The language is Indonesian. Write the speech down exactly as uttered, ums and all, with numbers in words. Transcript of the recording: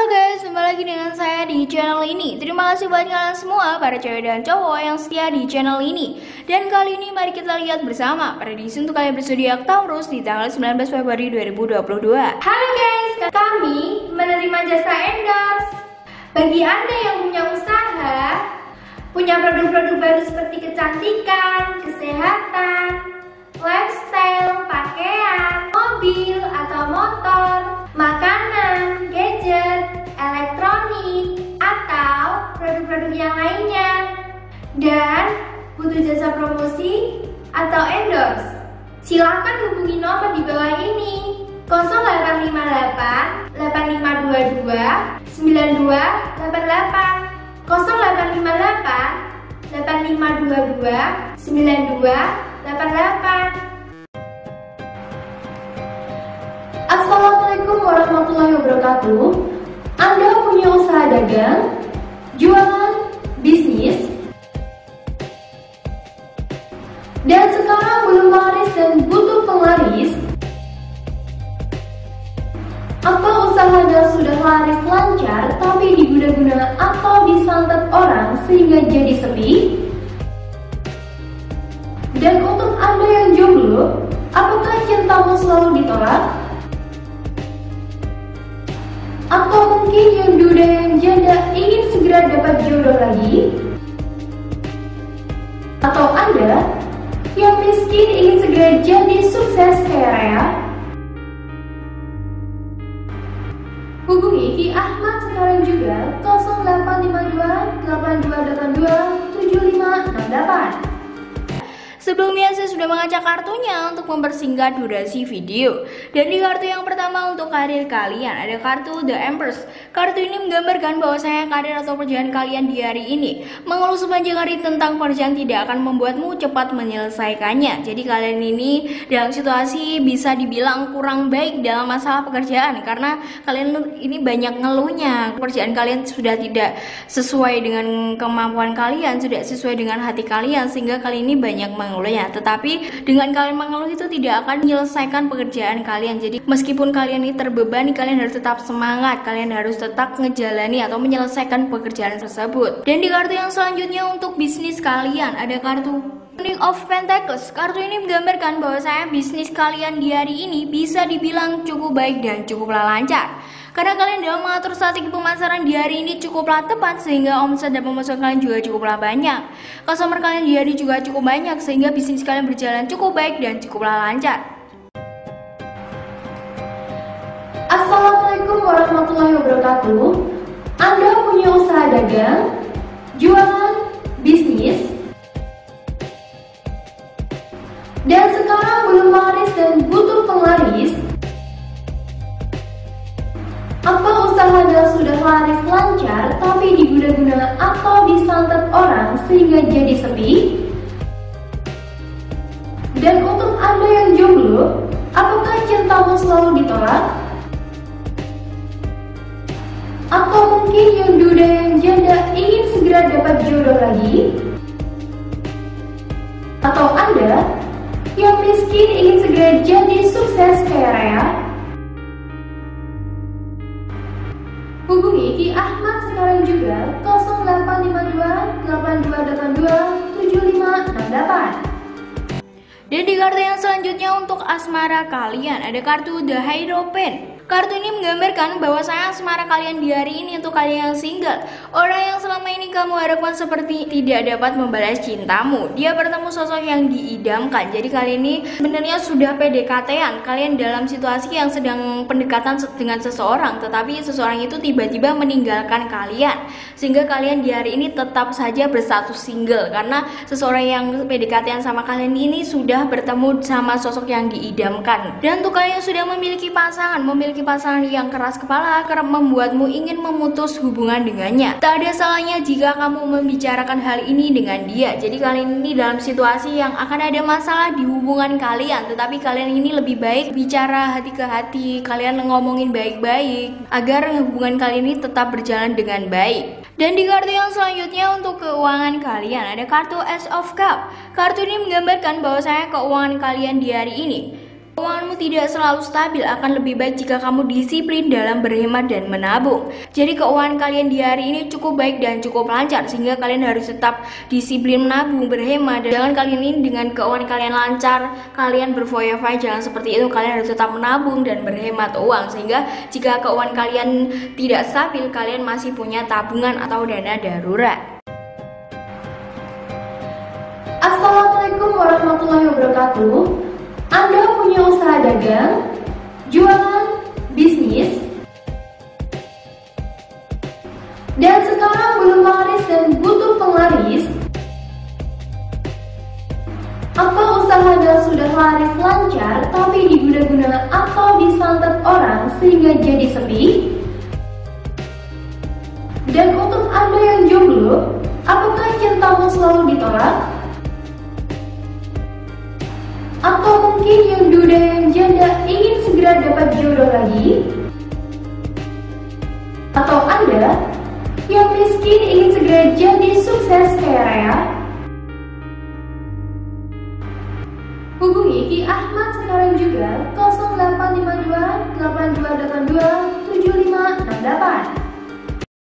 Halo guys, kembali lagi dengan saya di channel ini. Terima kasih buat kalian semua, para cewek dan cowok yang setia di channel ini. Dan kali ini mari kita lihat bersama prediksi untuk kalian berzodiak Taurus di tanggal sembilan belas Februari dua ribu dua puluh dua. Halo guys, kami menerima jasa endorse. Bagi Anda yang punya usaha, punya produk-produk baru seperti kecantikan, kesehatan, lifestyle, pakaian, mobil atau motor, makanan, gadget, elektronik, atau produk-produk yang lainnya, dan butuh jasa promosi atau endorse, silahkan hubungi nomor di bawah ini nol delapan lima delapan delapan lima dua dua sembilan dua delapan delapan nol delapan lima delapan delapan lima dua dua sembilan dua delapan delapan. Assalamualaikum warahmatullahi wabarakatuh. Anda punya usaha dagang, jualan, bisnis, dan sekarang belum laris dan butuh penglaris, atau usaha Anda sudah laris lancar tapi diguna-guna atau disantet orang sehingga jadi sepi. Dan untuk Anda yang jomblo, apakah cintamu selalu ditolak? Atau mungkin yang duda yang janda ingin segera dapat jodoh lagi? Atau Anda yang miskin ingin segera jadi sukses kaya raya? Hubungi Ki Ahmad sekarang juga nol delapan lima dua delapan dua delapan dua tujuh lima enam delapan. Sebelumnya saya sudah mengacak kartunya untuk mempersingkat durasi video. Dan di kartu yang pertama untuk karir kalian ada kartu The Empress. Kartu ini menggambarkan bahwasanya karir atau perjalanan kalian di hari ini, mengeluh sepanjang hari tentang pekerjaan tidak akan membuatmu cepat menyelesaikannya. Jadi kalian ini dalam situasi bisa dibilang kurang baik dalam masalah pekerjaan, karena kalian ini banyak ngeluhnya. Pekerjaan kalian sudah tidak sesuai dengan kemampuan kalian, sudah sesuai dengan hati kalian, sehingga kalian ini banyak meng ya, tetapi dengan kalian mengeluh itu tidak akan menyelesaikan pekerjaan kalian. Jadi meskipun kalian ini terbebani, kalian harus tetap semangat, kalian harus tetap ngejalani atau menyelesaikan pekerjaan tersebut. Dan di kartu yang selanjutnya untuk bisnis kalian ada kartu King of Pentacles. Kartu ini menggambarkan bahwasanya bisnis kalian di hari ini bisa dibilang cukup baik dan cukuplah lancar, karena kalian dalam mengatur strategi pemasaran di hari ini cukuplah tepat, sehingga omset dan pemasukan kalian juga cukuplah banyak. Customer kalian di hari juga cukup banyak, sehingga bisnis kalian berjalan cukup baik dan cukuplah lancar. Assalamualaikum warahmatullahi wabarakatuh. Anda punya usaha dagang, jualan, bisnis, dan sekarang belum laris dan butuh penglaris, atau usaha Anda sudah laris lancar tapi diguna-guna atau disantet orang sehingga jadi sepi? Dan untuk Anda yang jomblo, apakah cintamu selalu ditolak? Atau mungkin yang duda yang janda ingin segera dapat jodoh lagi? Atau Anda yang miskin ingin segera jadi sukses kaya raya? Hubungi Ki Ahmad sekarang juga nol delapan lima dua delapan dua delapan dua tujuh lima enam delapan. Dan di kartu yang selanjutnya untuk asmara kalian ada kartu The Hydropen. Kartu ini menggambarkan bahwasanya asmara kalian di hari ini untuk kalian yang single, orang yang selama ini kamu harapkan seperti tidak dapat membalas cintamu, dia bertemu sosok yang diidamkan. Jadi kalian ini sebenarnya sudah P D K T-an, kalian dalam situasi yang sedang pendekatan dengan seseorang, tetapi seseorang itu tiba-tiba meninggalkan kalian, sehingga kalian di hari ini tetap saja berstatus single, karena seseorang yang P D K T-an sama kalian ini sudah bertemu sama sosok yang diidamkan. Dan untuk kalian yang sudah memiliki pasangan, memiliki pasangan yang keras kepala kerap membuatmu ingin memutus hubungan dengannya. Tak ada salahnya jika kamu membicarakan hal ini dengan dia. Jadi kalian ini dalam situasi yang akan ada masalah di hubungan kalian, tetapi kalian ini lebih baik bicara hati ke hati, kalian ngomongin baik-baik agar hubungan kalian ini tetap berjalan dengan baik. Dan di kartu yang selanjutnya untuk keuangan kalian ada kartu Ace of Cup. Kartu ini menggambarkan bahwasanya keuangan kalian di hari ini Keuanganmu tidak selalu stabil, akan lebih baik jika kamu disiplin dalam berhemat dan menabung. Jadi keuangan kalian di hari ini cukup baik dan cukup lancar, sehingga kalian harus tetap disiplin menabung, berhemat. Dan jangan kalian ini dengan keuangan kalian lancar, kalian berfoya-foya, jangan seperti itu. Kalian harus tetap menabung dan berhemat uang, sehingga jika keuangan kalian tidak stabil, kalian masih punya tabungan atau dana darurat. Assalamualaikum warahmatullahi wabarakatuh. Anda punya usaha dagang, jualan, bisnis, dan sekarang belum laris dan butuh penglaris, atau usaha Anda sudah laris lancar tapi diguna-guna atau disantet orang sehingga jadi sepi. Dan untuk Anda yang jomblo, apakah cintamu selalu ditolak? Atau mungkin yang duda yang janda ingin segera dapat jodoh lagi? Atau Anda yang miskin ingin segera jadi sukses kaya raya? Hubungi Ki Ahmad sekarang juga nol delapan lima dua